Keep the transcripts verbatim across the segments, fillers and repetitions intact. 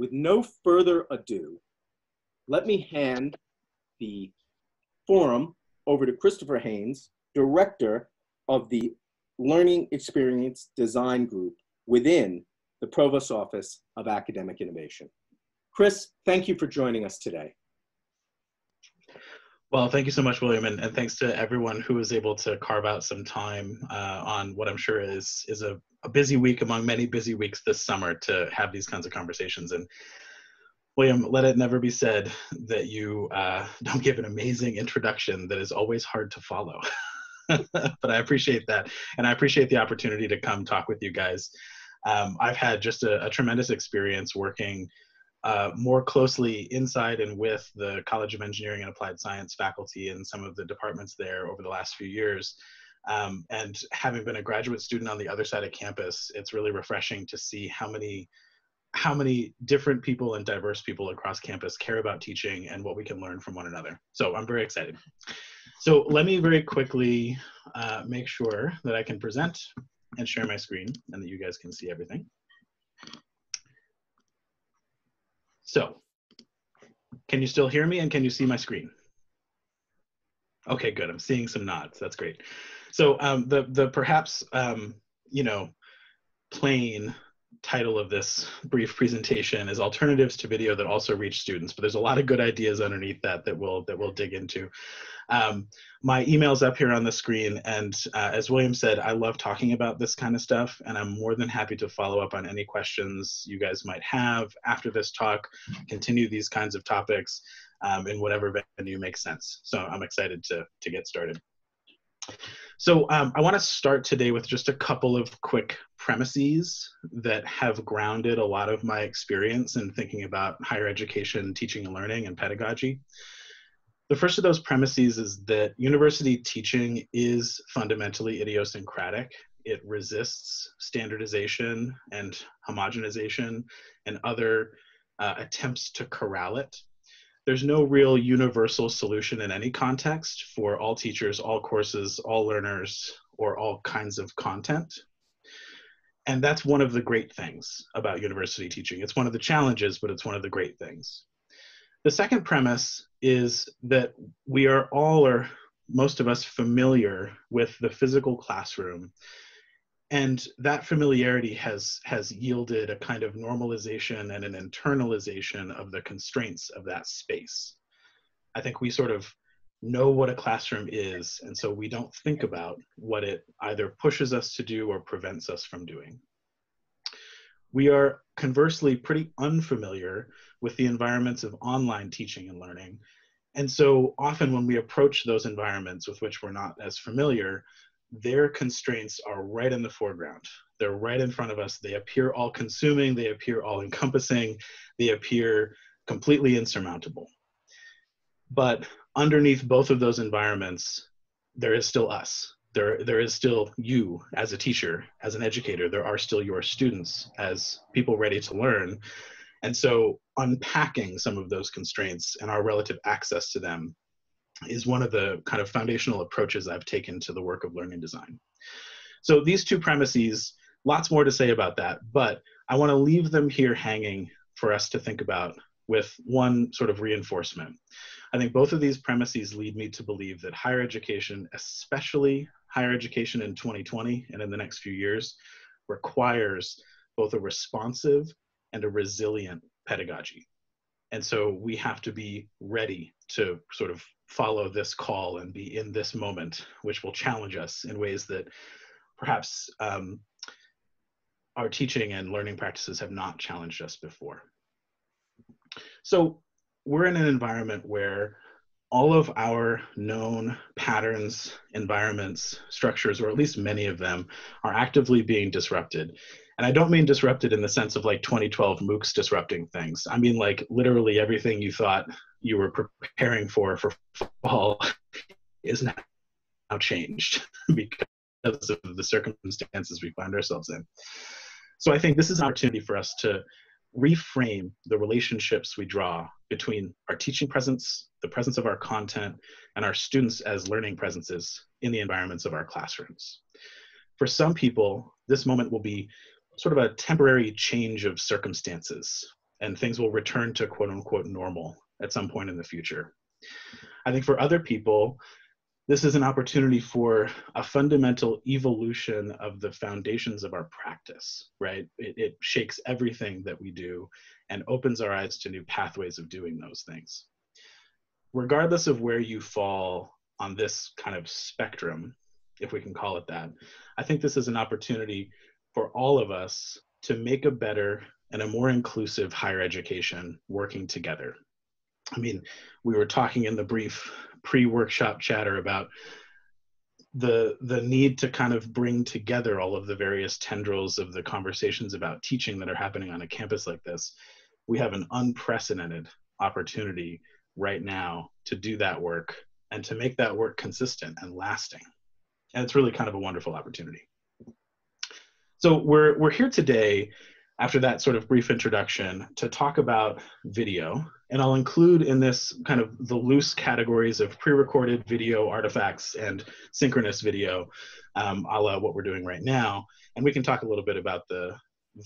with no further ado, let me hand the forum over to Christopher Haynes, Director of the Learning Experience Design Group within the Provost's Office of Academic Innovation. Chris, thank you for joining us today. Well, thank you so much, William, and, and thanks to everyone who was able to carve out some time uh, on what I'm sure is, is a, a busy week among many busy weeks this summer to have these kinds of conversations. And William, let it never be said that you uh, don't give an amazing introduction that is always hard to follow. But I appreciate that, and I appreciate the opportunity to come talk with you guys. Um, I've had just a, a tremendous experience working uh, more closely inside and with the College of Engineering and Applied Science faculty and some of the departments there over the last few years. Um, and having been a graduate student on the other side of campus, it's really refreshing to see how many, how many different people and diverse people across campus care about teaching and what we can learn from one another. So I'm very excited. So let me very quickly uh, make sure that I can present and share my screen and that you guys can see everything. So, can you still hear me and can you see my screen? Okay, good, I'm seeing some nods, that's great. So um, the, the perhaps, um, you know, plain title of this brief presentation is Alternatives to Video That Also Reach Students, but there's a lot of good ideas underneath that that we'll, that we'll dig into. Um, my email's up here on the screen, and uh, as William said, I love talking about this kind of stuff, and I'm more than happy to follow up on any questions you guys might have after this talk, continue these kinds of topics um, in whatever venue makes sense. So I'm excited to, to get started. So um, I want to start today with just a couple of quick premises that have grounded a lot of my experience in thinking about higher education, teaching and learning, and pedagogy. The first of those premises is that university teaching is fundamentally idiosyncratic. It resists standardization and homogenization and other uh, attempts to corral it. There's no real universal solution in any context for all teachers, all courses, all learners, or all kinds of content. And that's one of the great things about university teaching. It's one of the challenges, but it's one of the great things. The second premise is that we are all, or most of us, familiar with the physical classroom. And that familiarity has, has yielded a kind of normalization and an internalization of the constraints of that space. I think we sort of know what a classroom is, and so we don't think about what it either pushes us to do or prevents us from doing. We are conversely pretty unfamiliar with the environments of online teaching and learning. And so often when we approach those environments with which we're not as familiar, their constraints are right in the foreground. They're right in front of us. They appear all-consuming. They appear all-encompassing. They appear completely insurmountable. But underneath both of those environments, there is still us. There, there is still you as a teacher, as an educator. There are still your students as people ready to learn. And so unpacking some of those constraints and our relative access to them is one of the kind of foundational approaches I've taken to the work of learning design. So these two premises, lots more to say about that, but I want to leave them here hanging for us to think about with one sort of reinforcement. I think both of these premises lead me to believe that higher education, especially higher education in twenty twenty and in the next few years, requires both a responsive and a resilient pedagogy. And so we have to be ready to sort of follow this call and be in this moment, which will challenge us in ways that perhaps um, our teaching and learning practices have not challenged us before. So we're in an environment where all of our known patterns, environments, structures, or at least many of them, are actively being disrupted. And I don't mean disrupted in the sense of like twenty twelve MOOCs disrupting things. I mean like literally everything you thought you were preparing for for fall is now changed because of the circumstances we find ourselves in. So I think this is an opportunity for us to reframe the relationships we draw between our teaching presence, the presence of our content, and our students as learning presences in the environments of our classrooms. For some people, this moment will be sort of a temporary change of circumstances. and things will return to quote unquote normal at some point in the future. I think for other people, this is an opportunity for a fundamental evolution of the foundations of our practice, right? It, it shakes everything that we do and opens our eyes to new pathways of doing those things. Regardless of where you fall on this kind of spectrum, if we can call it that, I think this is an opportunity for all of us to make a better and a more inclusive higher education working together. I mean, we were talking in the brief pre-workshop chatter about the, the need to kind of bring together all of the various tendrils of the conversations about teaching that are happening on a campus like this. We have an unprecedented opportunity right now to do that work and to make that work consistent and lasting. And it's really kind of a wonderful opportunity. So we're, we're here today, after that sort of brief introduction, to talk about video. And I'll include in this kind of the loose categories of pre-recorded video artifacts and synchronous video, um, a la what we're doing right now. And we can talk a little bit about the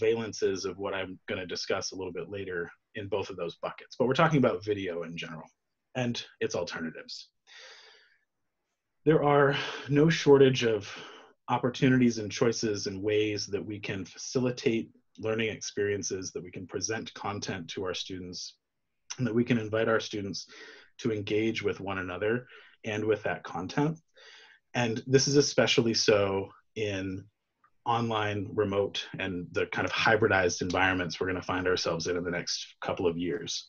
valences of what I'm going to discuss a little bit later in both of those buckets. But we're talking about video in general and its alternatives. There are no shortage of opportunities and choices and ways that we can facilitate learning experiences, that we can present content to our students, and that we can invite our students to engage with one another and with that content. And this is especially so in online, remote, and the kind of hybridized environments we're going to find ourselves in in the next couple of years.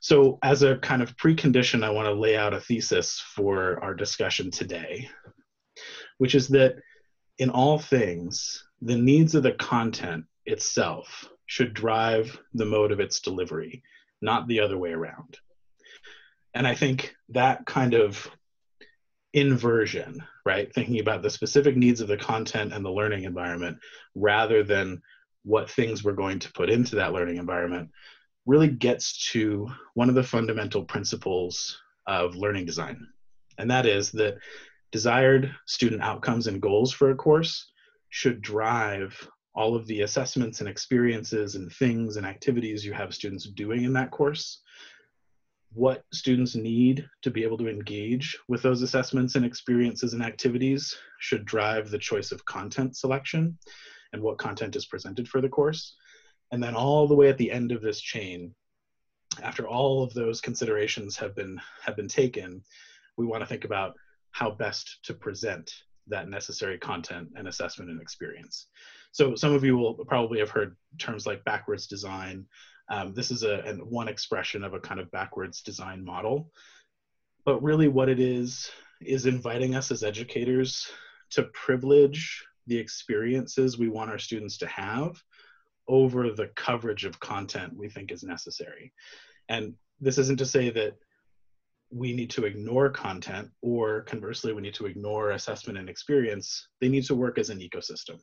So as a kind of precondition, I want to lay out a thesis for our discussion today, which is that in all things, the needs of the content itself should drive the mode of its delivery, not the other way around. And I think that kind of inversion, right, thinking about the specific needs of the content and the learning environment rather than what things we're going to put into that learning environment, really gets to one of the fundamental principles of learning design. And that is that desired student outcomes and goals for a course should drive all of the assessments and experiences and things and activities you have students doing in that course. What students need to be able to engage with those assessments and experiences and activities should drive the choice of content selection and what content is presented for the course. And then all the way at the end of this chain, after all of those considerations have been, have been taken, we want to think about how best to present that necessary content and assessment and experience. So some of you will probably have heard terms like backwards design. Um, this is a, a one expression of a kind of backwards design model. But really what it is, is inviting us as educators to privilege the experiences we want our students to have over the coverage of content we think is necessary. And this isn't to say that we need to ignore content, or conversely, we need to ignore assessment and experience. They need to work as an ecosystem.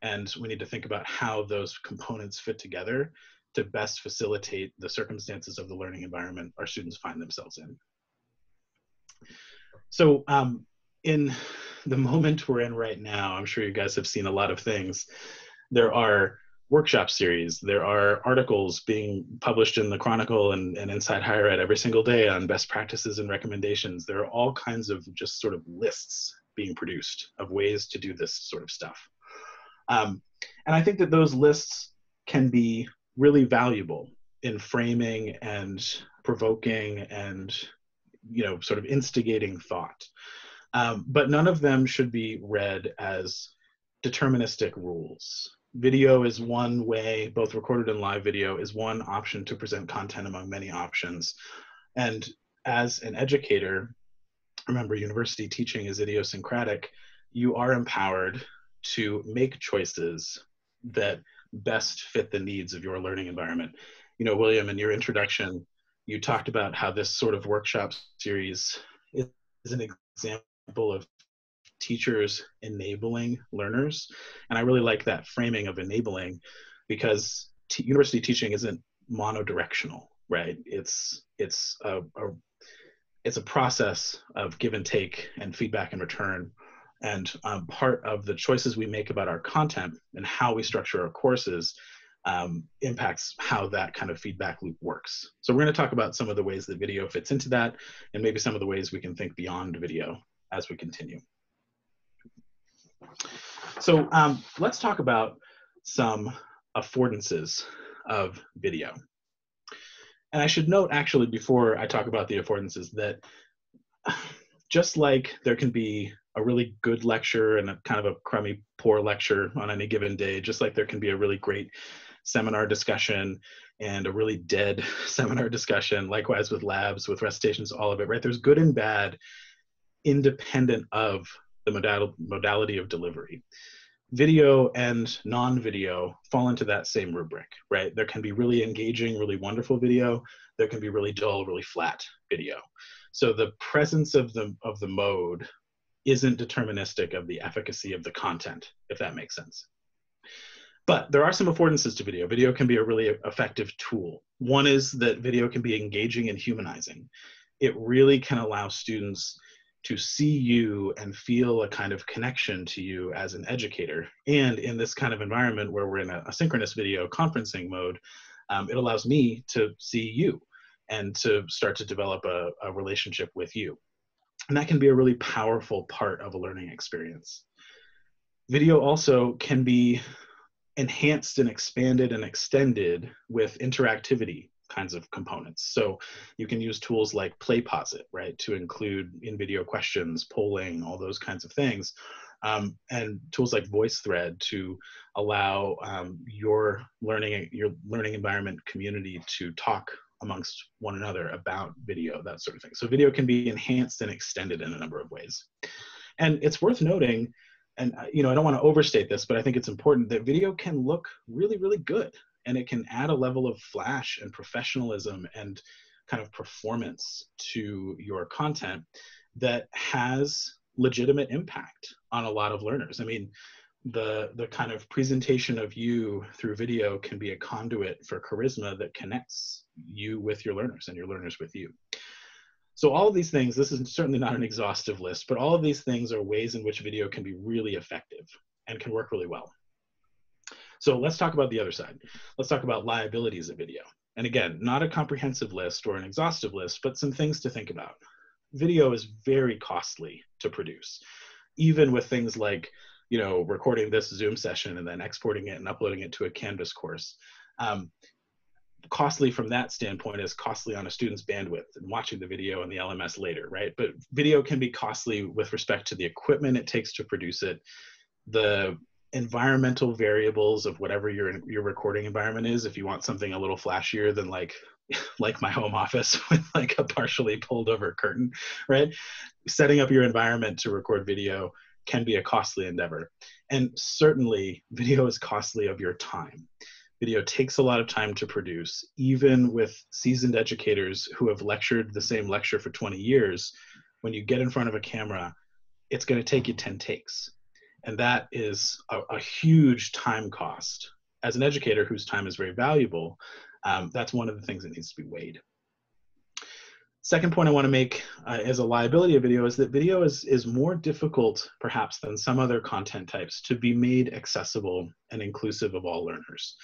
And we need to think about how those components fit together to best facilitate the circumstances of the learning environment our students find themselves in. So um, in the moment we're in right now, I'm sure you guys have seen a lot of things. There are workshop series. There are articles being published in the Chronicle and, and Inside Higher Ed every single day on best practices and recommendations. There are all kinds of just sort of lists being produced of ways to do this sort of stuff. Um, and I think that those lists can be really valuable in framing and provoking and, you know, sort of instigating thought. Um, but none of them should be read as deterministic rules. Video is one way, both recorded and live video is one option to present content among many options. And as an educator, remember, university teaching is idiosyncratic. You are empowered to make choices that best fit the needs of your learning environment. You know, William, in your introduction, you talked about how this sort of workshop series is an example of teachers enabling learners. And I really like that framing of enabling, because university teaching isn't monodirectional, right? It's, it's, a, a, it's a process of give and take and feedback and return. And um, part of the choices we make about our content and how we structure our courses um, impacts how that kind of feedback loop works. So we're going to talk about some of the ways that video fits into that, and maybe some of the ways we can think beyond video as we continue. So um, let's talk about some affordances of video. And I should note, actually, before I talk about the affordances, that just like there can be a really good lecture and a kind of a crummy, poor lecture on any given day, just like there can be a really great seminar discussion and a really dead seminar discussion, likewise with labs, with recitations, all of it, right? There's good and bad independent of the modal modality of delivery. Video and non-video fall into that same rubric, right? There can be really engaging, really wonderful video. There can be really dull, really flat video. So the presence of the, of the mode isn't deterministic of the efficacy of the content, if that makes sense. But there are some affordances to video. Video can be a really effective tool. One is that video can be engaging and humanizing. It really can allow students to see you and feel a kind of connection to you as an educator. And in this kind of environment where we're in a, a synchronous video conferencing mode, um, it allows me to see you and to start to develop a, a relationship with you. And that can be a really powerful part of a learning experience. Video also can be enhanced and expanded and extended with interactivity kinds of components. So you can use tools like PlayPosit, right, to include in-video questions, polling, all those kinds of things, um, and tools like VoiceThread to allow um, your learning your learning environment community to talk amongst one another about video, that sort of thing. So video can be enhanced and extended in a number of ways. And it's worth noting, and you know, I don't want to overstate this, but I think it's important that video can look really, really good. And it can add a level of flash and professionalism and kind of performance to your content that has legitimate impact on a lot of learners. I mean, the, the kind of presentation of you through video can be a conduit for charisma that connects you with your learners and your learners with you. So all of these things, this is certainly not an exhaustive list, but all of these things are ways in which video can be really effective and can work really well. So let's talk about the other side. Let's talk about liabilities of video. And again, not a comprehensive list or an exhaustive list, but some things to think about. Video is very costly to produce, even with things like, you know, recording this Zoom session and then exporting it and uploading it to a Canvas course. Um, costly from that standpoint is costly on a student's bandwidth and watching the video and the L M S later, right? But video can be costly with respect to the equipment it takes to produce it, the environmental variables of whatever your your recording environment is. If you want something a little flashier than like like my home office with like a partially pulled over curtain, right? Setting up your environment to record video can be a costly endeavor. And certainly video is costly of your time. Video takes a lot of time to produce, even with seasoned educators who have lectured the same lecture for twenty years. When you get in front of a camera, it's going to take you ten takes. And that is a, a huge time cost. As an educator whose time is very valuable, um, that's one of the things that needs to be weighed. Second point I want to make uh, as a liability of video is that video is, is more difficult, perhaps, than some other content types to be made accessible and inclusive of all learners.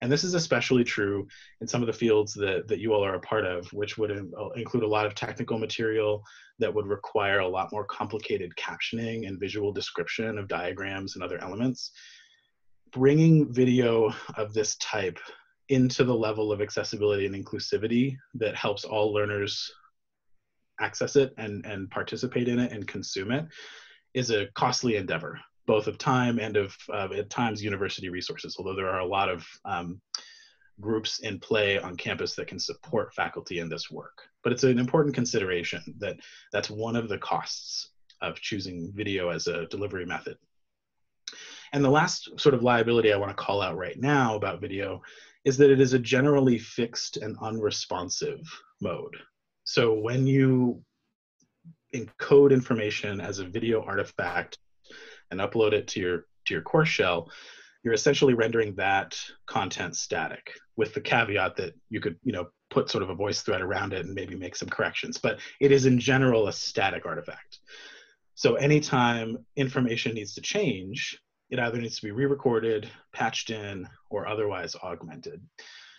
And this is especially true in some of the fields that, that you all are a part of, which would in, uh, include a lot of technical material that would require a lot more complicated captioning and visual description of diagrams and other elements. Bringing video of this type into the level of accessibility and inclusivity that helps all learners access it and, and participate in it and consume it is a costly endeavor, both of time and of, uh, at times, university resources, although there are a lot of um, groups in play on campus that can support faculty in this work. But it's an important consideration that that's one of the costs of choosing video as a delivery method. And the last sort of liability I want to call out right now about video is that it is a generally fixed and unresponsive mode. So when you encode information as a video artifact and upload it to your, to your course shell, you're essentially rendering that content static, with the caveat that you could, you know, put sort of a voice thread around it and maybe make some corrections. But it is in general a static artifact. So anytime information needs to change, it either needs to be re-recorded, patched in, or otherwise augmented.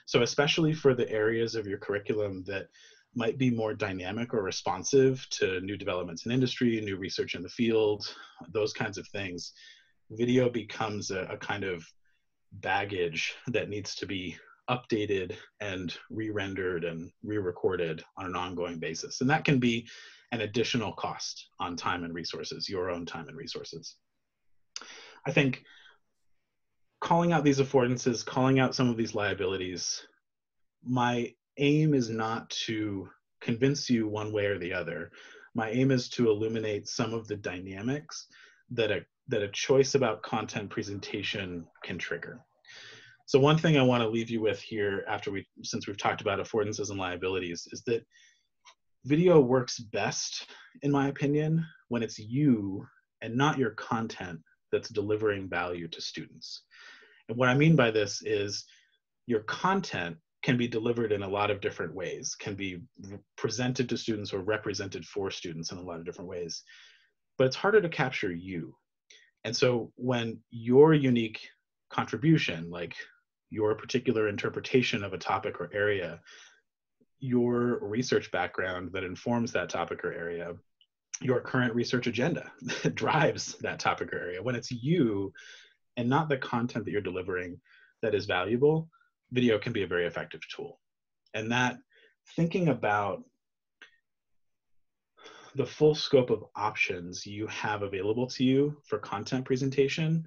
So especially for the areas of your curriculum that might be more dynamic or responsive to new developments in industry, new research in the field, those kinds of things, video becomes a, a kind of baggage that needs to be updated and re-rendered and re-recorded on an ongoing basis. And that can be an additional cost on time and resources, your own time and resources. I think calling out these affordances, calling out some of these liabilities, my aim is not to convince you one way or the other. My aim is to illuminate some of the dynamics that a, that a choice about content presentation can trigger. So one thing I want to leave you with here after we, since we've talked about affordances and liabilities, is that video works best, in my opinion, when it's you and not your content that's delivering value to students. And what I mean by this is your content can be delivered in a lot of different ways, can be presented to students or represented for students in a lot of different ways, but it's harder to capture you. And so when your unique contribution, like your particular interpretation of a topic or area, your research background that informs that topic or area, your current research agenda that drives that topic or area. When it's you and not the content that you're delivering that is valuable, video can be a very effective tool. And that thinking about the full scope of options you have available to you for content presentation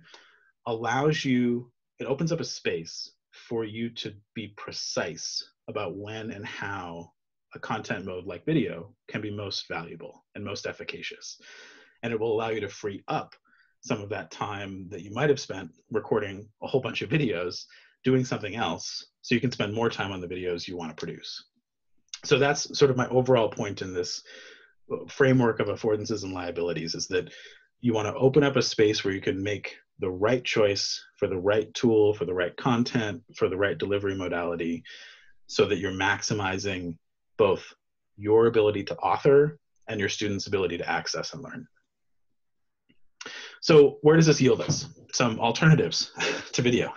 allows you, it opens up a space for you to be precise about when and how a content mode like video can be most valuable and most efficacious. And it will allow you to free up some of that time that you might have spent recording a whole bunch of videos, doing something else, so you can spend more time on the videos you want to produce. So that's sort of my overall point in this framework of affordances and liabilities, is that you want to open up a space where you can make the right choice for the right tool, for the right content, for the right delivery modality, so that you're maximizing both your ability to author and your students' ability to access and learn. So where does this yield us? Some alternatives to video,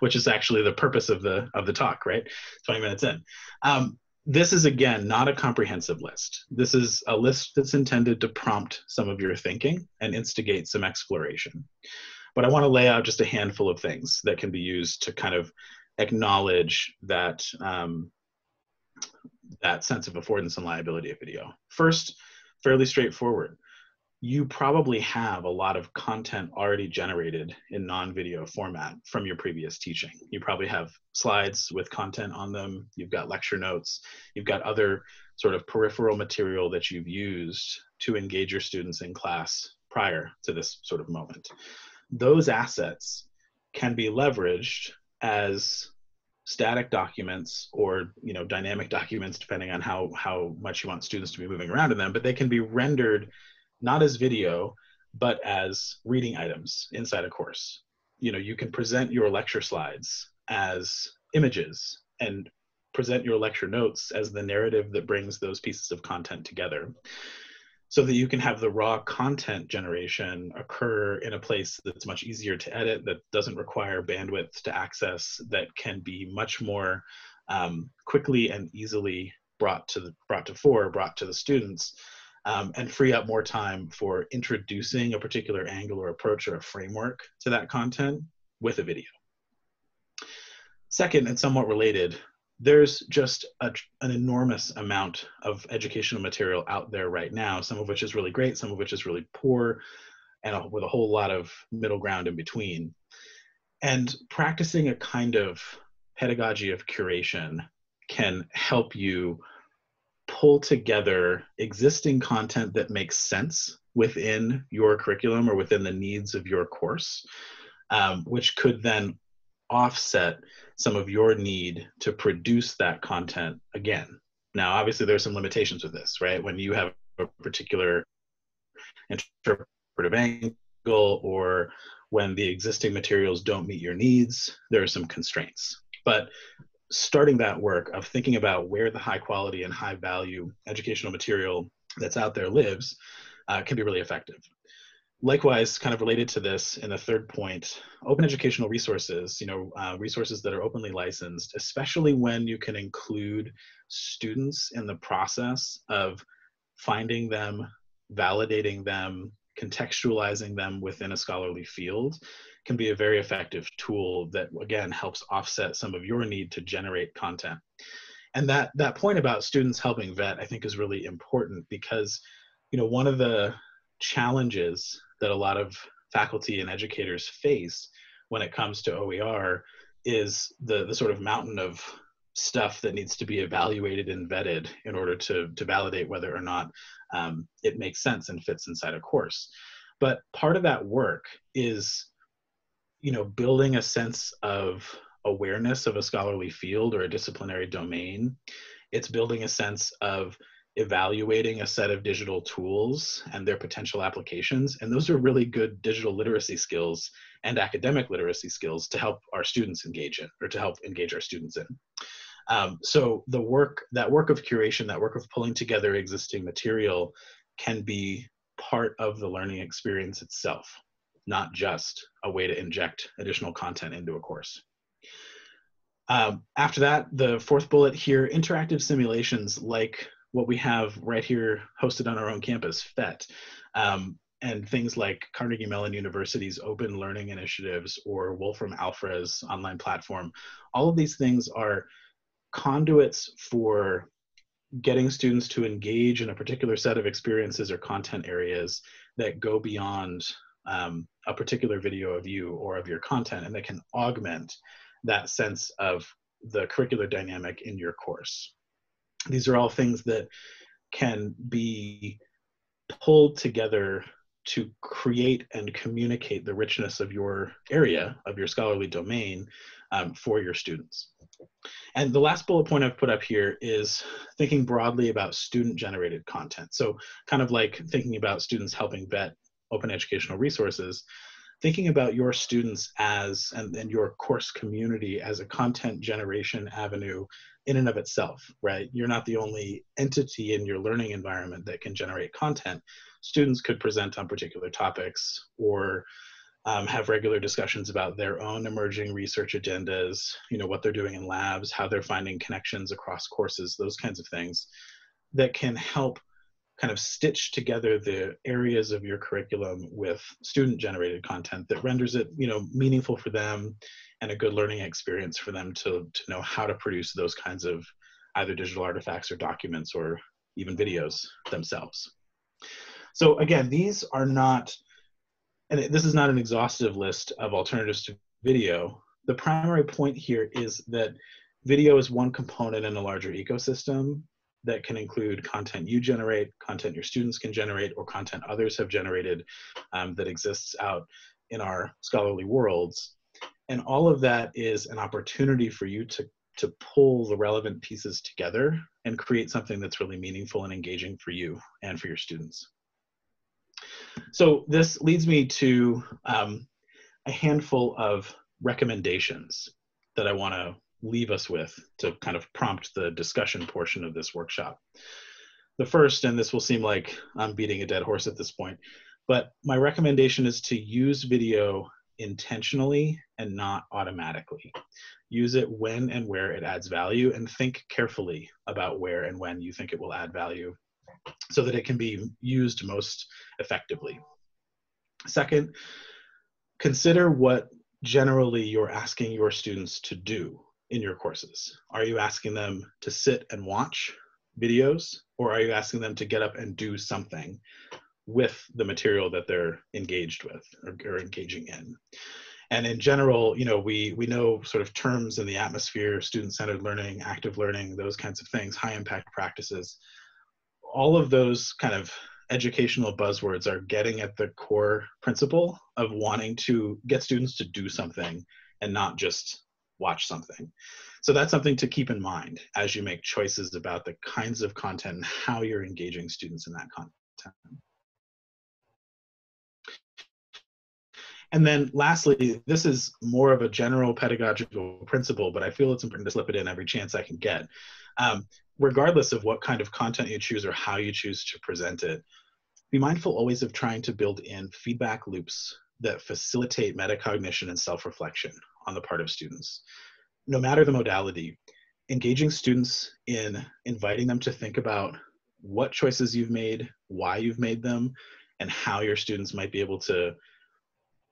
which is actually the purpose of the, of the talk, right? twenty minutes in. Um, this is, again, not a comprehensive list. This is a list that's intended to prompt some of your thinking and instigate some exploration. But I want to lay out just a handful of things that can be used to kind of acknowledge that um, that sense of affordance and liability of video. First, fairly straightforward. You probably have a lot of content already generated in non-video format from your previous teaching. You probably have slides with content on them. You've got lecture notes. You've got other sort of peripheral material that you've used to engage your students in class prior to this sort of moment. Those assets can be leveraged as static documents or, you know, dynamic documents, depending on how, how much you want students to be moving around in them, but they can be rendered not as video, but as reading items inside a course. You know, you can present your lecture slides as images and present your lecture notes as the narrative that brings those pieces of content together, so that you can have the raw content generation occur in a place that's much easier to edit, that doesn't require bandwidth to access, that can be much more um, quickly and easily brought to the, brought to fore, brought to the students, um, and free up more time for introducing a particular angle or approach or a framework to that content with a video. Second, and somewhat related, there's just a, an enormous amount of educational material out there right now, some of which is really great, some of which is really poor, and a, with a whole lot of middle ground in between. And practicing a kind of pedagogy of curation can help you pull together existing content that makes sense within your curriculum or within the needs of your course, um, which could then offset some of your need to produce that content again. Now, obviously there's some limitations with this, right? When you have a particular interpretive angle or when the existing materials don't meet your needs, there are some constraints. But starting that work of thinking about where the high quality and high value educational material that's out there lives uh, can be really effective. Likewise, kind of related to this in the third point, open educational resources, you know, uh, resources that are openly licensed, especially when you can include students in the process of finding them, validating them, contextualizing them within a scholarly field, can be a very effective tool that, again, helps offset some of your need to generate content. And that, that point about students helping vet, I think, is really important because, you know, one of the challenges that a lot of faculty and educators face when it comes to O E R is the, the sort of mountain of stuff that needs to be evaluated and vetted in order to, to validate whether or not um, it makes sense and fits inside a course. But part of that work is, you know, building a sense of awareness of a scholarly field or a disciplinary domain. It's building a sense of evaluating a set of digital tools and their potential applications. And those are really good digital literacy skills and academic literacy skills to help our students engage in, or to help engage our students in. Um, so the work, that work of curation, that work of pulling together existing material can be part of the learning experience itself, not just a way to inject additional content into a course. Um, after that, the fourth bullet here, interactive simulations like what we have right here hosted on our own campus, F E T, um, and things like Carnegie Mellon University's Open Learning Initiatives or Wolfram Alfra's online platform. All of these things are conduits for getting students to engage in a particular set of experiences or content areas that go beyond um, a particular video of you or of your content, and that can augment that sense of the curricular dynamic in your course. These are all things that can be pulled together to create and communicate the richness of your area, of your scholarly domain, um, for your students. And the last bullet point I've put up here is thinking broadly about student-generated content. So kind of like thinking about students helping vet open educational resources, thinking about your students as, and, and your course community as a content generation avenue in and of itself, right? You're not the only entity in your learning environment that can generate content. Students could present on particular topics or um, have regular discussions about their own emerging research agendas, you know, what they're doing in labs, how they're finding connections across courses, those kinds of things that can help kind of stitch together the areas of your curriculum with student-generated content that renders it, you know, meaningful for them and a good learning experience for them to, to know how to produce those kinds of either digital artifacts or documents or even videos themselves. So again, these are not, and this is not an exhaustive list of alternatives to video. The primary point here is that video is one component in a larger ecosystem that can include content you generate, content your students can generate, or content others have generated um, that exists out in our scholarly worlds. And all of that is an opportunity for you to, to pull the relevant pieces together and create something that's really meaningful and engaging for you and for your students. So this leads me to um, a handful of recommendations that I want to leave us with to kind of prompt the discussion portion of this workshop. The first, and this will seem like I'm beating a dead horse at this point, but my recommendation is to use video intentionally and not automatically. Use it when and where it adds value, and think carefully about where and when you think it will add value so that it can be used most effectively. Second, consider what generally you're asking your students to do in your courses. Are you asking them to sit and watch videos, or are you asking them to get up and do something with the material that they're engaged with or, or engaging in? And in general, you know, we, we know sort of terms in the atmosphere, student-centered learning, active learning, those kinds of things, high-impact practices. All of those kind of educational buzzwords are getting at the core principle of wanting to get students to do something and not just watch something. So that's something to keep in mind as you make choices about the kinds of content and how you're engaging students in that content. And then lastly, this is more of a general pedagogical principle, but I feel it's important to slip it in every chance I can get. Um, regardless of what kind of content you choose or how you choose to present it, Be mindful always of trying to build in feedback loops that facilitate metacognition and self-reflection on the part of students. No matter the modality, engaging students in inviting them to think about what choices you've made, why you've made them, and how your students might be able to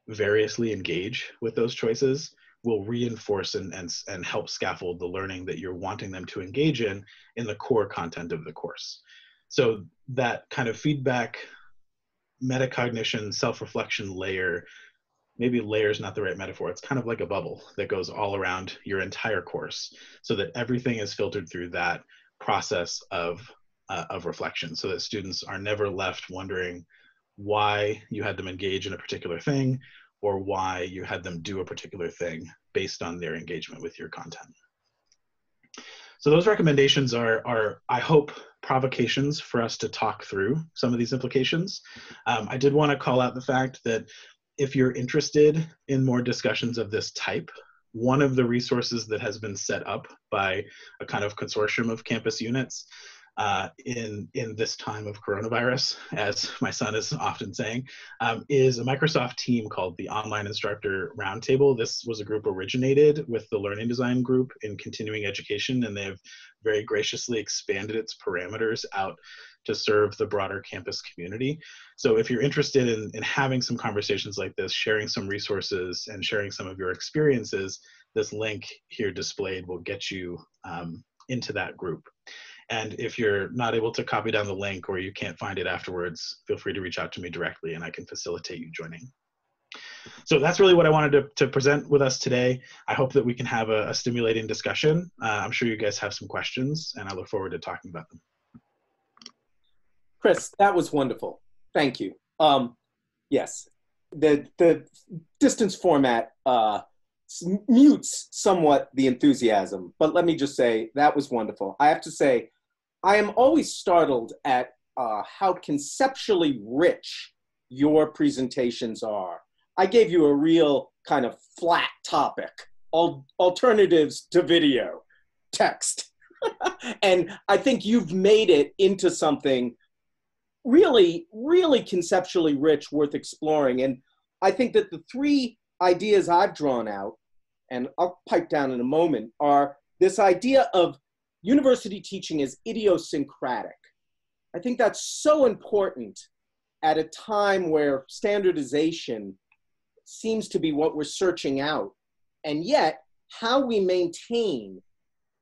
variously engage with those choices will reinforce and, and, and help scaffold the learning that you're wanting them to engage in in the core content of the course. So that kind of feedback, metacognition, self-reflection layer, maybe layer is not the right metaphor, it's kind of like a bubble that goes all around your entire course so that everything is filtered through that process of, uh, of reflection so that students are never left wondering why you had them engage in a particular thing or why you had them do a particular thing based on their engagement with your content. So those recommendations are, are, I hope, provocations for us to talk through some of these implications. Um, I did want to call out the fact that if you're interested in more discussions of this type, one of the resources that has been set up by a kind of consortium of campus units uh, in, in this time of coronavirus, as my son is often saying, um, is a Microsoft team called the Online Instructor Roundtable. This was a group originated with the Learning Design Group in continuing education, and they've very graciously expanded its parameters out to serve the broader campus community. So if you're interested in, in having some conversations like this, sharing some resources and sharing some of your experiences, this link here displayed will get you um, into that group. And if you're not able to copy down the link or you can't find it afterwards, feel free to reach out to me directly and I can facilitate you joining. So that's really what I wanted to, to present with us today. I hope that we can have a, a stimulating discussion. Uh, I'm sure you guys have some questions and I look forward to talking about them. Chris, that was wonderful. Thank you. Um, yes, the, the distance format uh, mutes somewhat the enthusiasm, but let me just say that was wonderful. I have to say, I am always startled at uh, how conceptually rich your presentations are. I gave you a real kind of flat topic, al- alternatives to video, text. And I think you've made it into something really, really conceptually rich, worth exploring. And I think that the three ideas I've drawn out, and I'll pipe down in a moment, are this idea of university teaching is idiosyncratic. I think that's so important at a time where standardization seems to be what we're searching out. And yet, how we maintain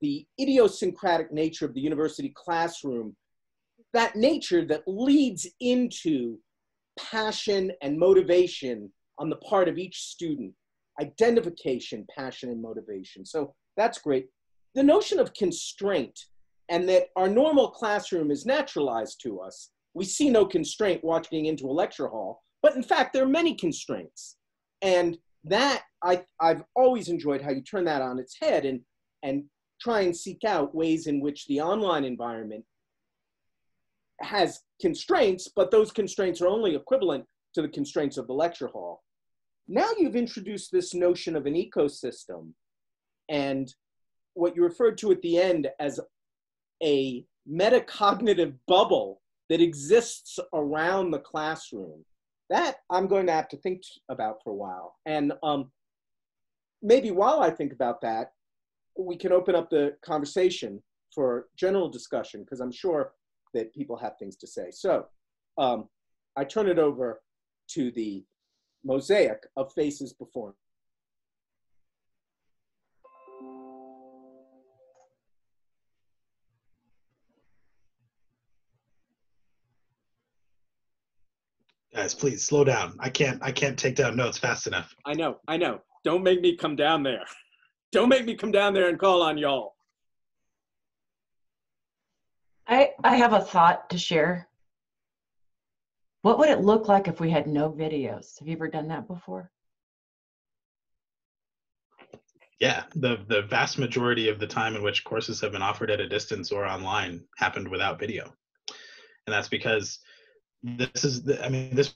the idiosyncratic nature of the university classroom, that nature that leads into passion and motivation on the part of each student, identification, passion, and motivation. So that's great. The notion of constraint and that our normal classroom is naturalized to us. We see no constraint walking into a lecture hall, but in fact, there are many constraints. And that, I, I've always enjoyed how you turn that on its head and, and try and seek out ways in which the online environment has constraints, but those constraints are only equivalent to the constraints of the lecture hall. Now you've introduced this notion of an ecosystem and what you referred to at the end as a metacognitive bubble that exists around the classroom. That I'm going to have to think about for a while. And um, maybe while I think about that, we can open up the conversation for general discussion because I'm sure that people have things to say. So um, I turn it over to the mosaic of faces before me. Guys, please slow down. I can't, I can't take down notes fast enough. I know, I know. Don't make me come down there. Don't make me come down there and call on y'all. I, I have a thought to share. What would it look like if we had no videos? Have you ever done that before? Yeah, the, the vast majority of the time in which courses have been offered at a distance or online happened without video. And that's because this is, the, I mean, this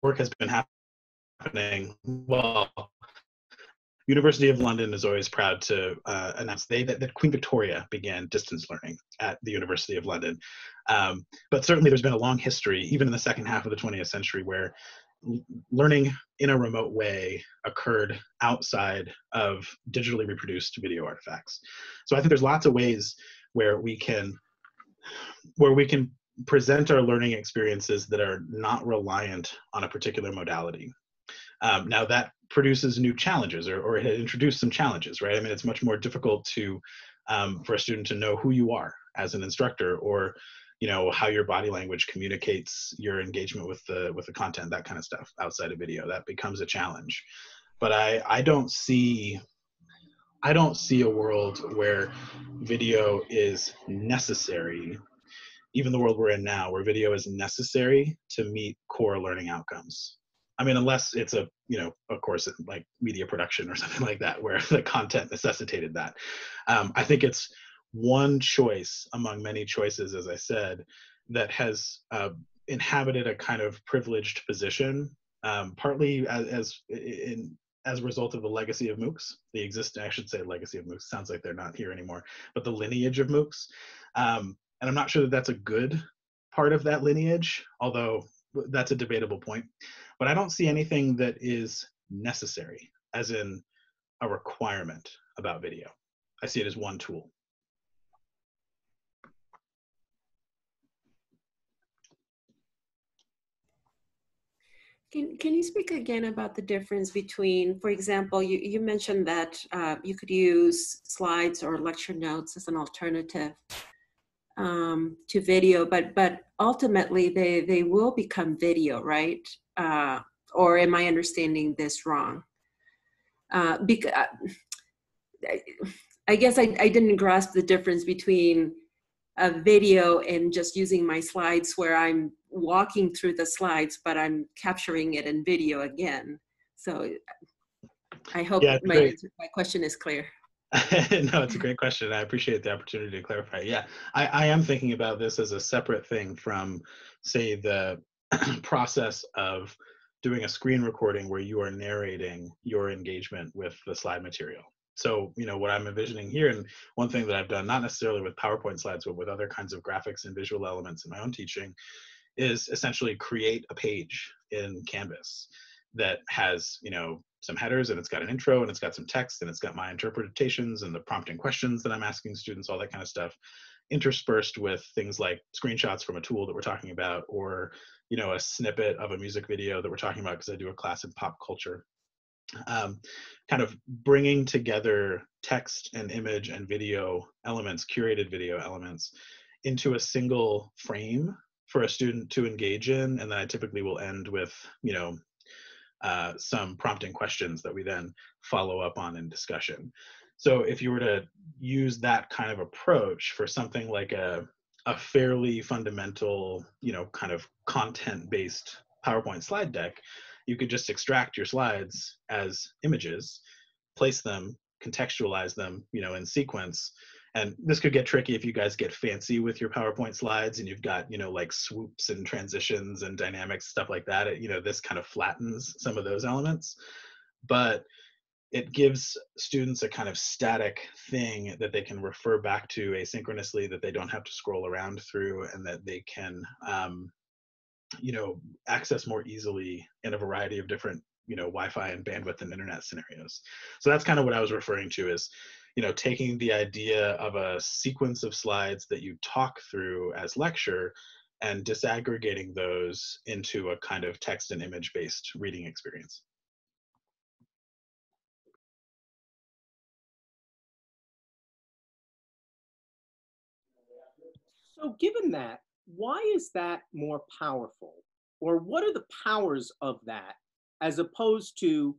work has been happening, well, University of London is always proud to uh, announce they, that, that Queen Victoria began distance learning at the University of London. Um, but certainly there's been a long history, even in the second half of the twentieth century, where learning in a remote way occurred outside of digitally reproduced video artifacts. So I think there's lots of ways where we can, where we can present our learning experiences that are not reliant on a particular modality. Um, now that produces new challenges, or, or it had introduced some challenges, right? I mean, it's much more difficult to, um, for a student to know who you are as an instructor, or, you know, how your body language communicates your engagement with the, with the content, that kind of stuff outside of video. That becomes a challenge. But I, I don't see, I don't see a world where video is necessary, even the world we're in now, where video is necessary to meet core learning outcomes. I mean, unless it's a, you know, of course, like media production or something like that, where the content necessitated that. Um, I think it's one choice among many choices, as I said, that has uh, inhabited a kind of privileged position, um, partly as, as, in, as a result of the legacy of MOOCs. The exist, I should say legacy of MOOCs, sounds like they're not here anymore, but the lineage of MOOCs. Um, and I'm not sure that that's a good part of that lineage, although that's a debatable point. But I don't see anything that is necessary, as in a requirement about video. I see it as one tool. Can, can you speak again about the difference between, for example, you, you mentioned that uh, you could use slides or lecture notes as an alternative um, to video, but, but ultimately they, they will become video, right? Uh, or am I understanding this wrong? Uh, because I, I guess I, I didn't grasp the difference between a video and just using my slides, where I'm walking through the slides, but I'm capturing it in video again. So I hope yeah, my, answer, my question is clear. No, it's a great question. I appreciate the opportunity to clarify. Yeah, I, I am thinking about this as a separate thing from, say, the process of doing a screen recording where you are narrating your engagement with the slide material. So, you know, what I'm envisioning here, and one thing that I've done, not necessarily with PowerPoint slides, but with other kinds of graphics and visual elements in my own teaching, is essentially create a page in Canvas that has, you know, some headers, and it's got an intro, and it's got some text, and it's got my interpretations and the prompting questions that I'm asking students, all that kind of stuff, interspersed with things like screenshots from a tool that we're talking about, or, you know, a snippet of a music video that we're talking about because I do a class in pop culture. Um, kind of bringing together text and image and video elements, curated video elements, into a single frame for a student to engage in. And then I typically will end with, you know, uh, some prompting questions that we then follow up on in discussion. So if you were to use that kind of approach for something like a, a fairly fundamental, you know, kind of content-based PowerPoint slide deck, you could just extract your slides as images, place them, contextualize them, you know, in sequence. And this could get tricky if you guys get fancy with your PowerPoint slides and you've got, you know, like swoops and transitions and dynamics, stuff like that. It, you know, this kind of flattens some of those elements, but it gives students a kind of static thing that they can refer back to asynchronously, that they don't have to scroll around through, and that they can, um, you know, access more easily in a variety of different, you know, Wi-Fi and bandwidth and internet scenarios. So that's kind of what I was referring to is, you know, taking the idea of a sequence of slides that you talk through as lecture and disaggregating those into a kind of text and image-based reading experience. So given that, why is that more powerful? Or what are the powers of that, as opposed to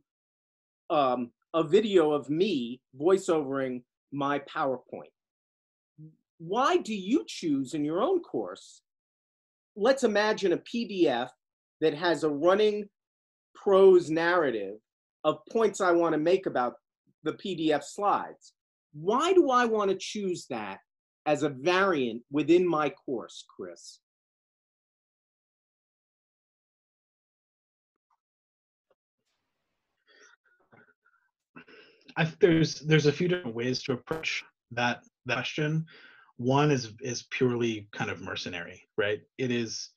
um, a video of me voiceovering my PowerPoint? Why do you choose in your own course, let's imagine a P D F that has a running prose narrative of points I want to make about the P D F slides. Why do I want to choose that as a variant within my course, Chris? I think there's there's a few different ways to approach that, that question. One is is purely kind of mercenary, right? It is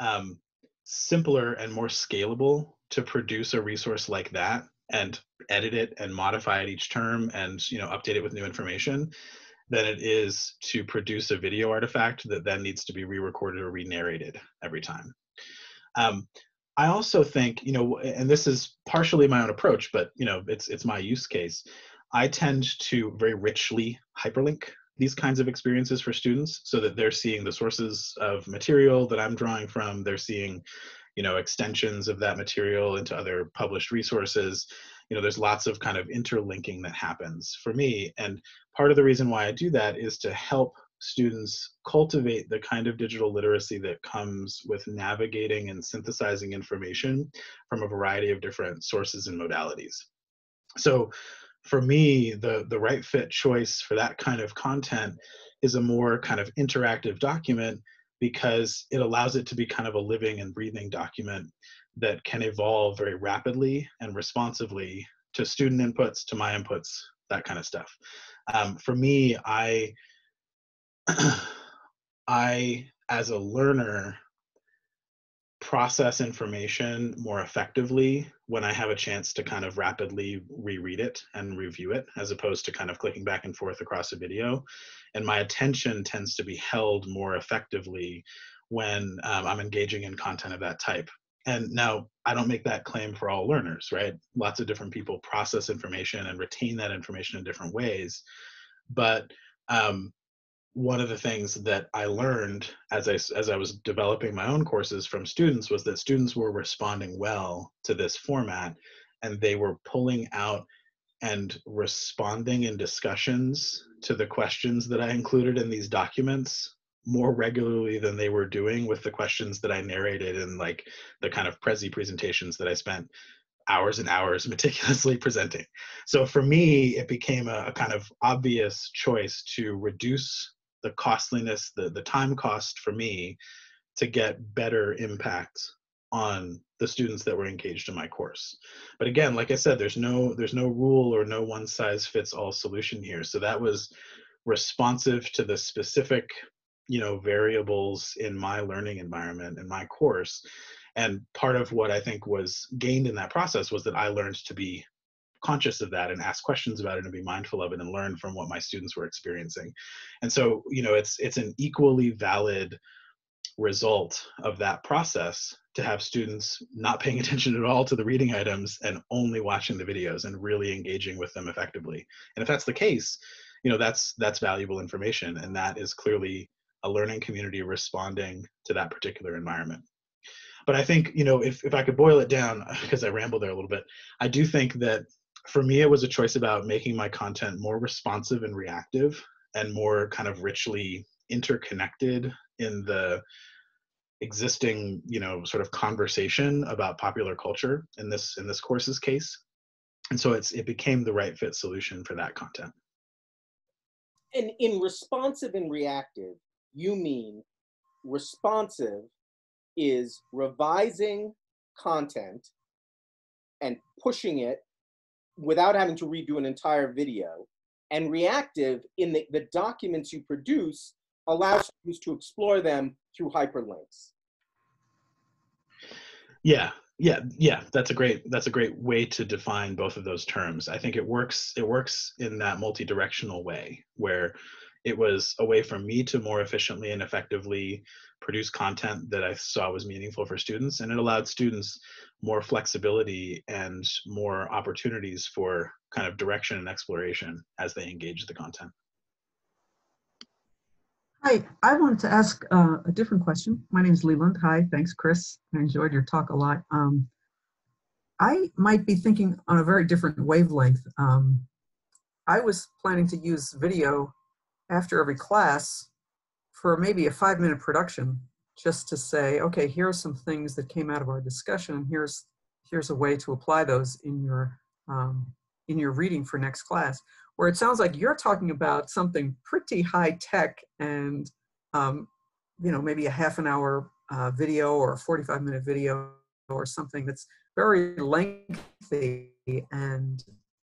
um, simpler and more scalable to produce a resource like that and edit it and modify it each term and, you know, update it with new information than it is to produce a video artifact that then needs to be re-recorded or re-narrated every time. Um, I also think, you know, and this is partially my own approach, but, you know, it's it's my use case. I tend to very richly hyperlink these kinds of experiences for students so that they're seeing the sources of material that I'm drawing from. They're seeing, you know, extensions of that material into other published resources. You know, there's lots of kind of interlinking that happens for me. And part of the reason why I do that is to help students cultivate the kind of digital literacy that comes with navigating and synthesizing information from a variety of different sources and modalities. So for me, the, the right fit choice for that kind of content is a more kind of interactive document, because it allows it to be kind of a living and breathing document that can evolve very rapidly and responsively to student inputs, to my inputs, that kind of stuff. Um, for me, I, I, as a learner, process information more effectively when I have a chance to kind of rapidly reread it and review it, as opposed to kind of clicking back and forth across a video. And my attention tends to be held more effectively when um, I'm engaging in content of that type. And now, I don't make that claim for all learners, right? Lots of different people process information and retain that information in different ways. But um, one of the things that I learned as I, as I was developing my own courses from students was that students were responding well to this format, and they were pulling out and responding in discussions to the questions that I included in these documents more regularly than they were doing with the questions that I narrated in, like, the kind of Prezi presentations that I spent hours and hours meticulously presenting. So for me, it became a, a kind of obvious choice to reduce the costliness, the, the time cost for me, to get better impact on the students that were engaged in my course. But again, like I said, there's no, there's no rule or no one size fits all solution here. So that was responsive to the specific, you know, variables in my learning environment, in my course. And part of what I think was gained in that process was that I learned to be conscious of that and ask questions about it and be mindful of it and learn from what my students were experiencing. And so, you know, it's it's an equally valid result of that process to have students not paying attention at all to the reading items and only watching the videos and really engaging with them effectively. And if that's the case, you know, that's that's valuable information, and that is clearly a learning community responding to that particular environment. But I think, you know, if, if I could boil it down, because I rambled there a little bit, I do think that for me, it was a choice about making my content more responsive and reactive and more kind of richly interconnected in the existing, you know, sort of conversation about popular culture in this, in this course's case. And so it's, it became the right fit solution for that content. And in responsive and reactive, you mean responsive is revising content and pushing it without having to redo an entire video, and reactive in the, the documents you produce allows students to explore them through hyperlinks. Yeah, yeah, yeah. That's a great that's a great way to define both of those terms. I think it works it works in that multi-directional way, where it was a way for me to more efficiently and effectively produce content that I saw was meaningful for students, and it allowed students more flexibility and more opportunities for kind of direction and exploration as they engage the content. Hi, I wanted to ask uh, a different question. My name is Leland. Hi, thanks, Chris. I enjoyed your talk a lot. Um, I might be thinking on a very different wavelength. Um, I was planning to use video after every class for maybe a five minute production, just to say, okay, here are some things that came out of our discussion, and here's, here's a way to apply those in your, um, in your reading for next class. Where it sounds like you're talking about something pretty high tech and, um, you know, maybe a half an hour uh, video or a forty-five minute video or something that's very lengthy and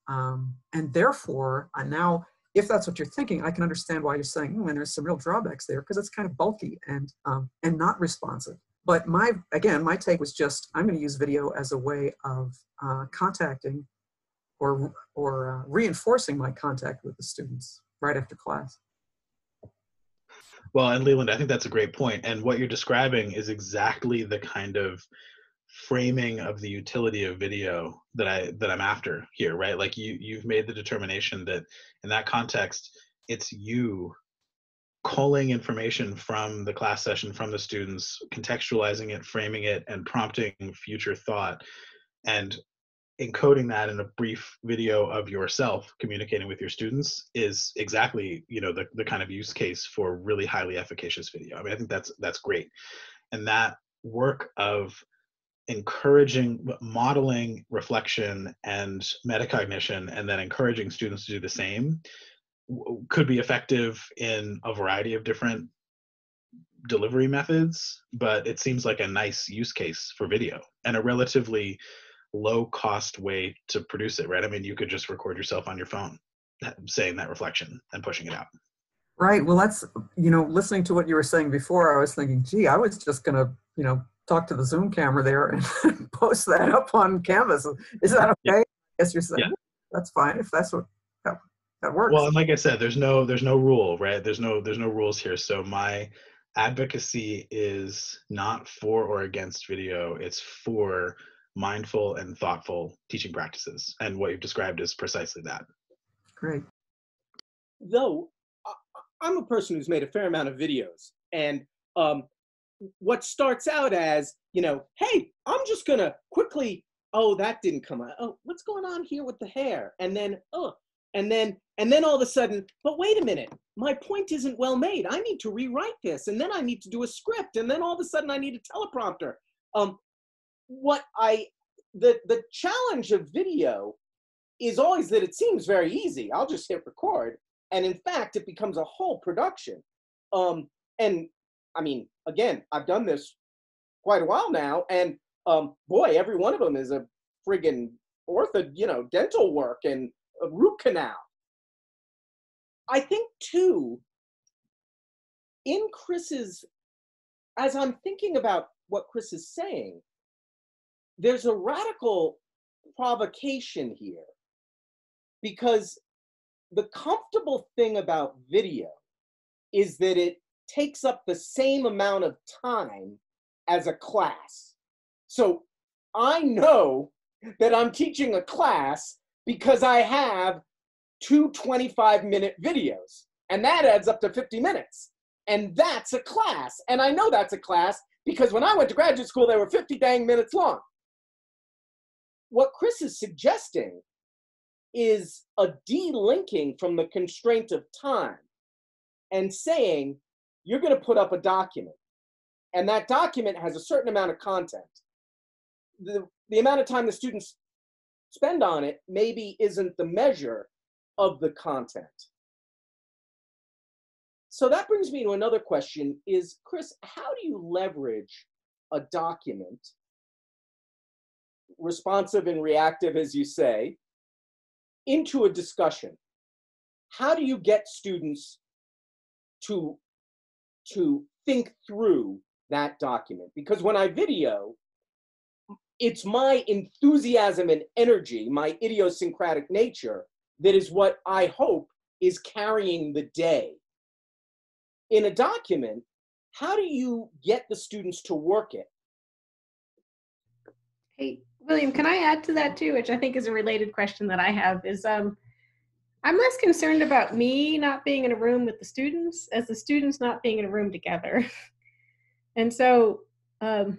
Um, and therefore, I now, if that's what you're thinking, I can understand why you're saying, oh, and there's some real drawbacks there, because it's kind of bulky and, um, and not responsive. But my, again, my take was just, I'm going to use video as a way of uh, contacting or, or uh, reinforcing my contact with the students right after class. Well, and Leland, I think that's a great point. And what you're describing is exactly the kind of framing of the utility of video that I that I'm after here, right? Like you you've made the determination that in that context, it's you culling information from the class session, from the students, contextualizing it, framing it, and prompting future thought, and encoding that in a brief video of yourself communicating with your students is exactly, you know, the, the kind of use case for really highly efficacious video. I mean, I think that's that's great. And that work of encouraging modeling, reflection, and metacognition, and then encouraging students to do the same could be effective in a variety of different delivery methods, but it seems like a nice use case for video and a relatively low cost way to produce it, right? I mean, you could just record yourself on your phone saying that reflection and pushing it out. Right. Well, that's, you know, listening to what you were saying before, I was thinking, gee, I was just going to, you know, talk to the Zoom camera there and post that up on Canvas. Is that okay? Yeah. I guess you're saying, yeah. That's fine if that's what that, that works. Well, and like I said, there's no, there's no rule, right? There's no, there's no rules here. So my advocacy is not for or against video. It's for mindful and thoughtful teaching practices. And what you've described is precisely that. Great. Though I'm a person who's made a fair amount of videos, and um, what starts out as, you know, hey, I'm just gonna quickly, oh, that didn't come out. Oh, what's going on here with the hair? And then, oh, and then, and then all of a sudden, but wait a minute, my point isn't well made. I need to rewrite this, and then I need to do a script, and then all of a sudden I need a teleprompter. Um, What I, the, the challenge of video is always that it seems very easy. I'll just hit record. And in fact, it becomes a whole production. Um, and I mean, again, I've done this quite a while now. And um, boy, every one of them is a friggin' ortho, you know, dental work and a root canal. I think too, in Chris's, as I'm thinking about what Chris is saying, there's a radical provocation here, because the comfortable thing about video is that it takes up the same amount of time as a class. So I know that I'm teaching a class because I have two twenty-five minute videos, and that adds up to fifty minutes. And that's a class. And I know that's a class because when I went to graduate school, they were fifty dang minutes long. What Chris is suggesting is a de-linking from the constraint of time and saying, you're going to put up a document, and that document has a certain amount of content. The, the amount of time the students spend on it maybe isn't the measure of the content. So that brings me to another question is, Chris, how do you leverage a document, responsive and reactive, as you say, into a discussion? How do you get students to, to think through that document? Because when I video, it's my enthusiasm and energy, my idiosyncratic nature, that is what I hope is carrying the day. In a document, how do you get the students to work it? Hey, William, can I add to that too, which I think is a related question that I have, is um, I'm less concerned about me not being in a room with the students as the students not being in a room together. And so um,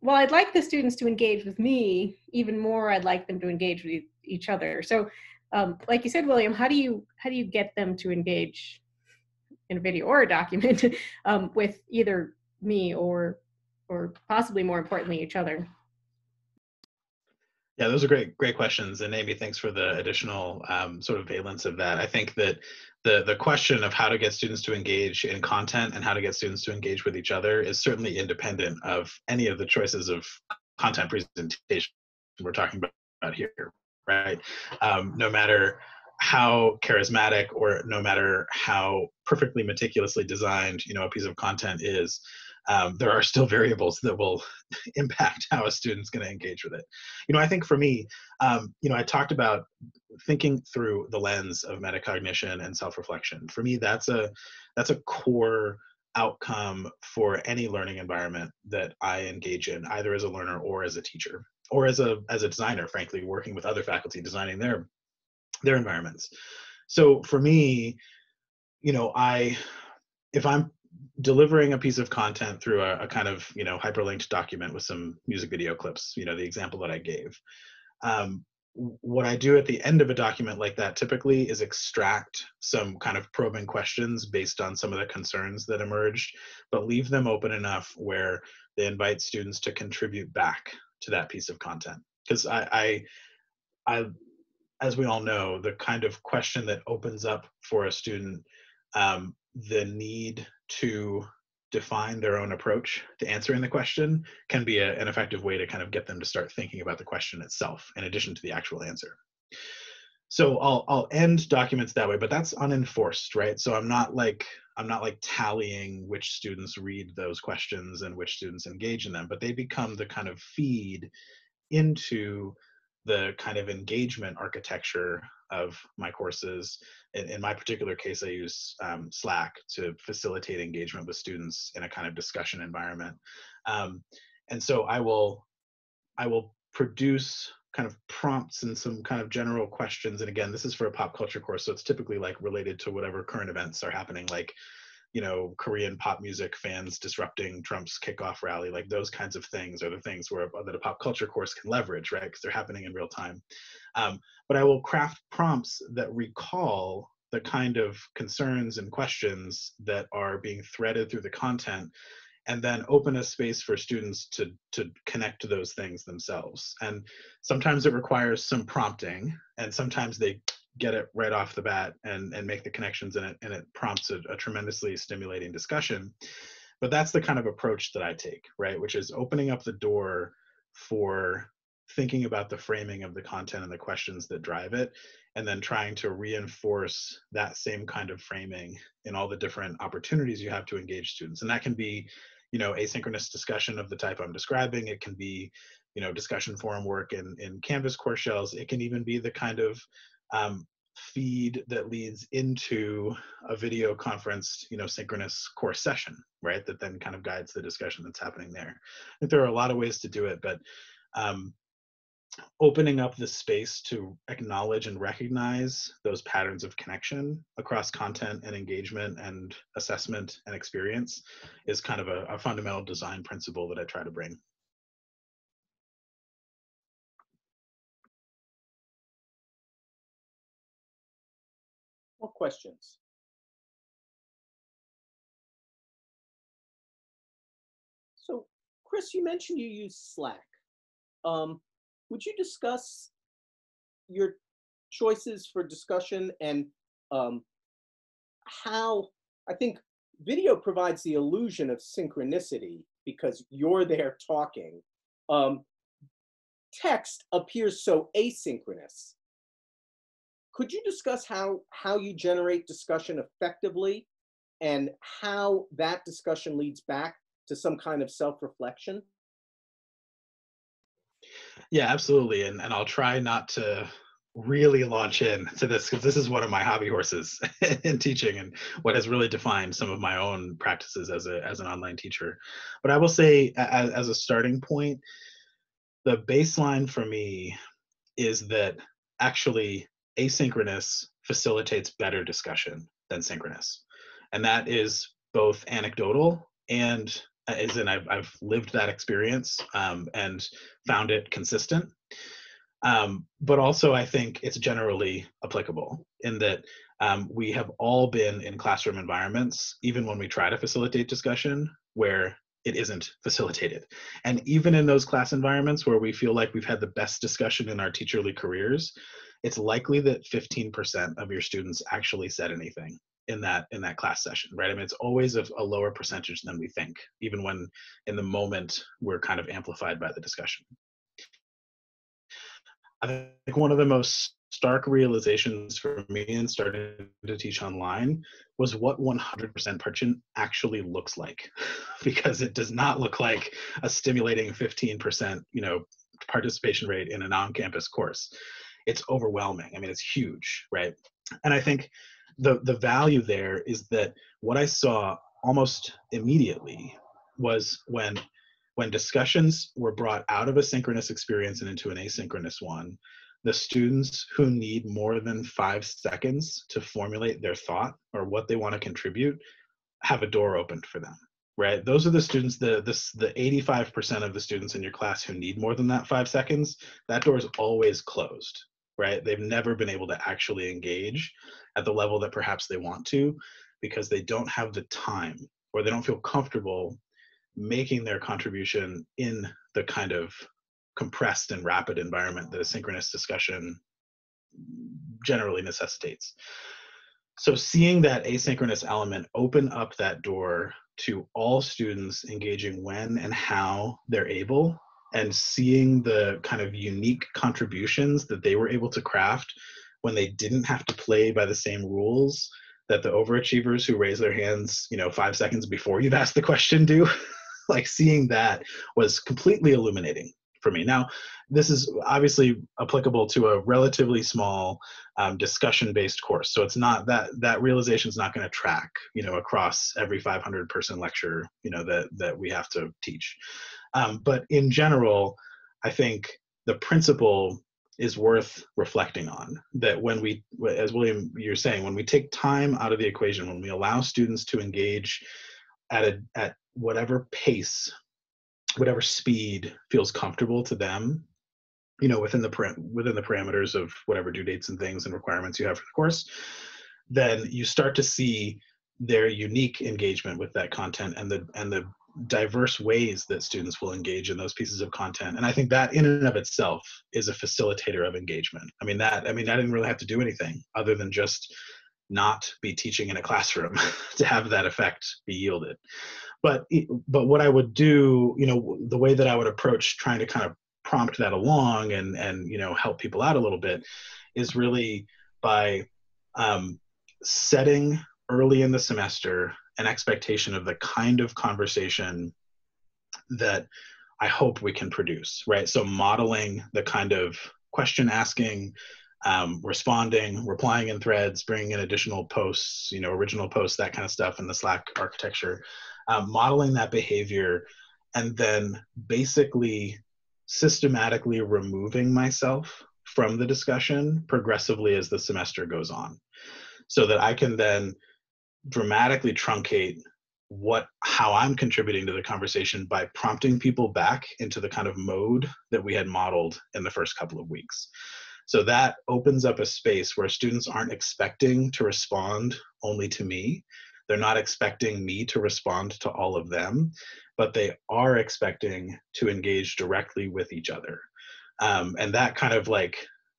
while I'd like the students to engage with me, even more I'd like them to engage with each other. So um, like you said, William, how do you, how do you get them to engage in a video or a document um, with either me or, or possibly more importantly, each other? Yeah, those are great, great questions. And Amy, thanks for the additional um, sort of valence of that. I think that the, the question of how to get students to engage in content and how to get students to engage with each other is certainly independent of any of the choices of content presentation we're talking about here, right? Um, no matter how charismatic or no matter how perfectly meticulously designed, you know, a piece of content is, um, there are still variables that will impact how a student's going to engage with it. You know, I think for me, um, you know, I talked about thinking through the lens of metacognition and self-reflection. For me, that's a, that's a core outcome for any learning environment that I engage in, either as a learner or as a teacher, or as a, as a designer, frankly, working with other faculty, designing their, their environments. So for me, you know, I, if I'm delivering a piece of content through a, a kind of, you know, hyperlinked document with some music video clips, you know, the example that I gave, um, what I do at the end of a document like that typically is extract some kind of probing questions based on some of the concerns that emerged, but leave them open enough where they invite students to contribute back to that piece of content. Because I, I, I, as we all know, the kind of question that opens up for a student um, the need to define their own approach to answering the question can be a, an effective way to kind of get them to start thinking about the question itself in addition to the actual answer. So I'll, I'll end documents that way, but that's unenforced, right? So I'm not like, I'm not like tallying which students read those questions and which students engage in them, but they become the kind of feed into the kind of engagement architecture of my courses. In, in my particular case, I use um, Slack to facilitate engagement with students in a kind of discussion environment. Um, and so I will, I will produce kind of prompts and some kind of general questions. And again, this is for a pop culture course, so it's typically like related to whatever current events are happening, like, you know, Korean pop music fans disrupting Trump's kickoff rally, like those kinds of things are the things where that a pop culture course can leverage, right? Because they're happening in real time. Um, but I will craft prompts that recall the kind of concerns and questions that are being threaded through the content, and then open a space for students to, to connect to those things themselves. And sometimes it requires some prompting, and sometimes they get it right off the bat and, and make the connections in it, and it prompts a, a tremendously stimulating discussion. But that's the kind of approach that I take, right? Which is opening up the door for thinking about the framing of the content and the questions that drive it, and then trying to reinforce that same kind of framing in all the different opportunities you have to engage students. And that can be, you know, asynchronous discussion of the type I'm describing. It can be, you know, discussion forum work in, in Canvas course shells. It can even be the kind of um, feed that leads into a video conference, you know, synchronous course session, right? That then kind of guides the discussion that's happening there. I think there are a lot of ways to do it, but um, opening up the space to acknowledge and recognize those patterns of connection across content and engagement and assessment and experience is kind of a, a fundamental design principle that I try to bring. More questions? So, Chris, you mentioned you use Slack. Um, Would you discuss your choices for discussion and um, how, I think video provides the illusion of synchronicity because you're there talking. Um, text appears so asynchronous. Could you discuss how, how you generate discussion effectively and how that discussion leads back to some kind of self-reflection? Yeah, absolutely. And, and I'll try not to really launch in to this because this is one of my hobby horses in teaching and what has really defined some of my own practices as, a, as an online teacher. But I will say as, as a starting point, the baseline for me is that actually asynchronous facilitates better discussion than synchronous. And that is both anecdotal and as in I've, I've lived that experience um, and found it consistent. Um, but also I think it's generally applicable in that um, we have all been in classroom environments, even when we try to facilitate discussion, where it isn't facilitated. And even in those class environments where we feel like we've had the best discussion in our teacherly careers, it's likely that fifteen percent of your students actually said anything in that in that class session, right? I mean, it's always a, a lower percentage than we think, even when in the moment we're kind of amplified by the discussion. I think one of the most stark realizations for me in starting to teach online was what one hundred percent participation actually looks like, because it does not look like a stimulating fifteen percent, you know, participation rate in an on-campus course. It's overwhelming. I mean, it's huge, right? And I think the the value there is that what I saw almost immediately was when when discussions were brought out of a synchronous experience and into an asynchronous one, the students who need more than five seconds to formulate their thought or what they want to contribute have a door opened for them, right? Those are the students, the this the eighty-five percent of the students in your class who need more than that five seconds, that door is always closed, right? They've never been able to actually engage at the level that perhaps they want to, because they don't have the time or they don't feel comfortable making their contribution in the kind of compressed and rapid environment that a synchronous discussion generally necessitates. So seeing that asynchronous element open up that door to all students engaging when and how they're able, and seeing the kind of unique contributions that they were able to craft when they didn't have to play by the same rules that the overachievers who raise their hands, you know, five seconds before you've asked the question do, like seeing that was completely illuminating for me. Now, this is obviously applicable to a relatively small um, discussion-based course, so it's not that that realization is not going to track, you know, across every five hundred person lecture, you know, that that we have to teach. Um, but in general, I think the principle is worth reflecting on, that when we, as William, you're saying, when we take time out of the equation, when we allow students to engage at a at whatever pace, whatever speed feels comfortable to them, you know, within the within the parameters of whatever due dates and things and requirements you have for the course, then you start to see their unique engagement with that content and the and the diverse ways that students will engage in those pieces of content. And I think that in and of itself is a facilitator of engagement. I mean, that, I mean, I didn't really have to do anything other than just not be teaching in a classroom to have that effect be yielded. But, but what I would do, you know, the way that I would approach trying to kind of prompt that along and, and, you know, help people out a little bit is really by um, setting early in the semester an expectation of the kind of conversation that I hope we can produce, right? So modeling the kind of question asking, um, responding, replying in threads, bringing in additional posts, you know, original posts, that kind of stuff in the Slack architecture, um, modeling that behavior, and then basically systematically removing myself from the discussion progressively as the semester goes on, so that I can then dramatically truncate what how I'm contributing to the conversation by prompting people back into the kind of mode that we had modeled in the first couple of weeks. So that opens up a space where students aren't expecting to respond only to me. They're not expecting me to respond to all of them, but they are expecting to engage directly with each other. Um, and that kind of like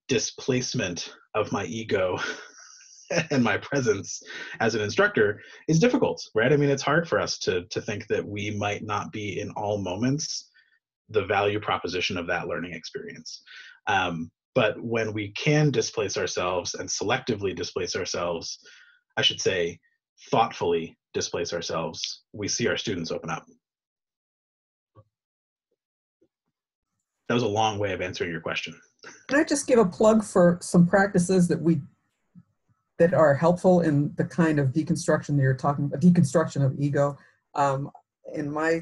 displacement of my ego and my presence as an instructor is difficult, right? I mean, it's hard for us to, to think that we might not be in all moments the value proposition of that learning experience. Um, but when we can displace ourselves and selectively displace ourselves, I should say thoughtfully displace ourselves, we see our students open up. That was a long way of answering your question. Can I just give a plug for some practices that we that are helpful in the kind of deconstruction that you're talking about, deconstruction of ego. Um, in my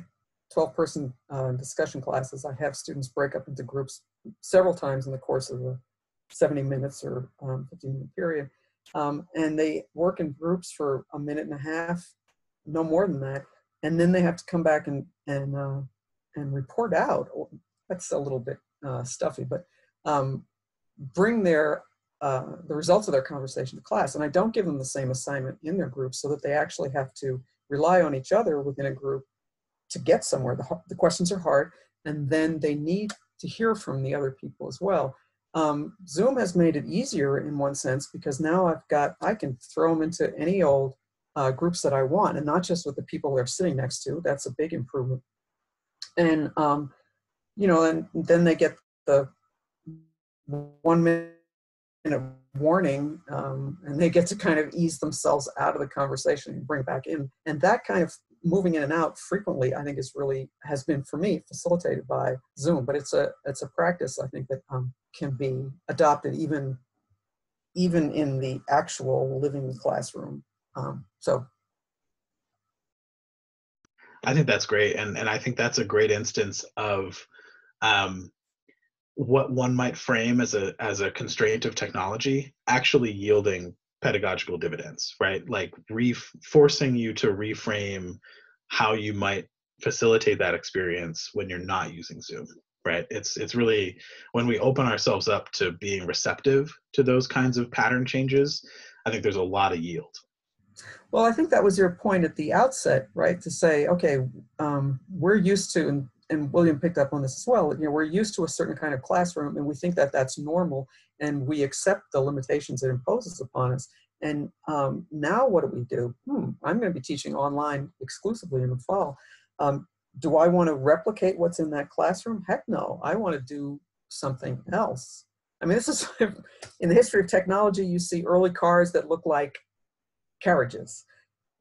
twelve person uh, discussion classes, I have students break up into groups several times in the course of a seventy minutes or um, fifteen minute period. Um, and they work in groups for a minute and a half, no more than that. And then they have to come back and, and, uh, and report out. That's a little bit uh, stuffy, but um, bring their Uh, the results of their conversation to class. And I don't give them the same assignment in their group, so that they actually have to rely on each other within a group to get somewhere. The, the questions are hard, and then they need to hear from the other people as well. Um, Zoom has made it easier in one sense, because now I've got, I can throw them into any old uh, groups that I want, and not just with the people they're sitting next to. That's a big improvement. And, um, you know, and then they get the one minute warning, um, and they get to kind of ease themselves out of the conversation and bring back in. And that kind of moving in and out frequently, I think, is really has been for me facilitated by Zoom. But it's a it's a practice I think that um, can be adopted even even in the actual living classroom. Um, so. I think that's great, and and I think that's a great instance of um, what one might frame as a as a constraint of technology actually yielding pedagogical dividends, right? Like re forcing you to reframe how you might facilitate that experience when you're not using Zoom, right? It's it's really when we open ourselves up to being receptive to those kinds of pattern changes, I think there's a lot of yield. Well, I think that was your point at the outset, right? To say, okay, um, we're used to, and, and William picked up on this as well, you know, we're used to a certain kind of classroom and we think that that's normal and we accept the limitations it imposes upon us. And um, now what do we do? Hmm, I'm going to be teaching online exclusively in the fall. Um, do I want to replicate what's in that classroom? Heck no, I want to do something else. I mean, this is, in the history of technology, you see early cars that look like carriages.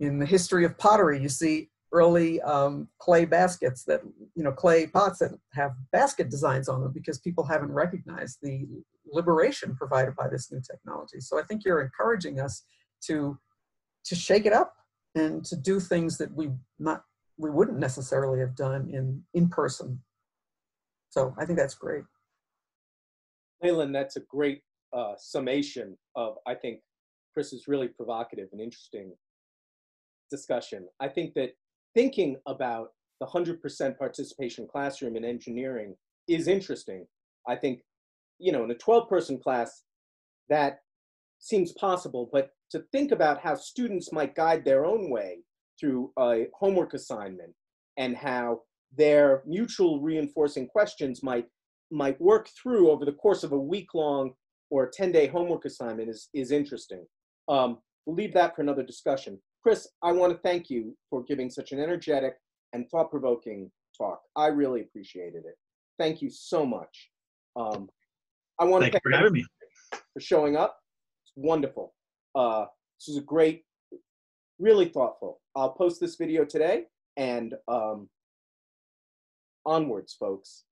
In the history of pottery, you see early um, clay baskets that, you know, clay pots that have basket designs on them because people haven't recognized the liberation provided by this new technology. So I think you're encouraging us to, to shake it up and to do things that we, not, we wouldn't necessarily have done in, in person. So I think that's great. Leland, that's a great uh, summation of, I think, Chris is really provocative and interesting discussion. I think that thinking about the one hundred percent participation classroom in engineering is interesting. I think, you know, in a twelve person class, that seems possible, but to think about how students might guide their own way through a homework assignment and how their mutual reinforcing questions might, might work through over the course of a week-long or a ten day homework assignment is, is interesting. Um, we'll leave that for another discussion. Chris, I want to thank you for giving such an energetic and thought-provoking talk. I really appreciated it. Thank you so much. Um, I want to thank you for having me, for showing up. It's wonderful. Uh, this is a great, really thoughtful. I'll post this video today, and um, onwards, folks.